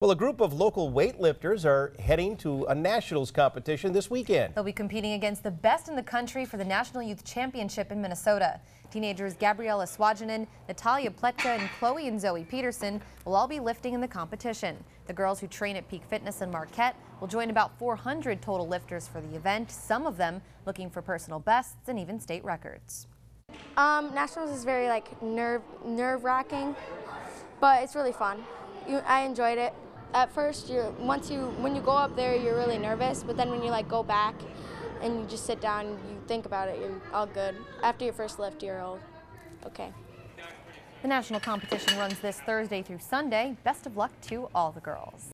Well, a group of local weightlifters are heading to a nationals competition this weekend. They'll be competing against the best in the country for the National Youth Championship in Minnesota. Teenagers Gabriella Swajanen, Natalia Pletka, and Chloe and Zoey Peterson will all be lifting in the competition. The girls who train at Peak Fitness in Marquette will join about 400 total lifters for the event, some of them looking for personal bests and even state records. Nationals is very nerve-wracking, but it's really fun. I enjoyed it. At first, when you go up there, you're really nervous, but then when you go back and you just sit down, you think about it, you're all good. After your first lift, you're all okay. The national competition runs this Thursday through Sunday. Best of luck to all the girls.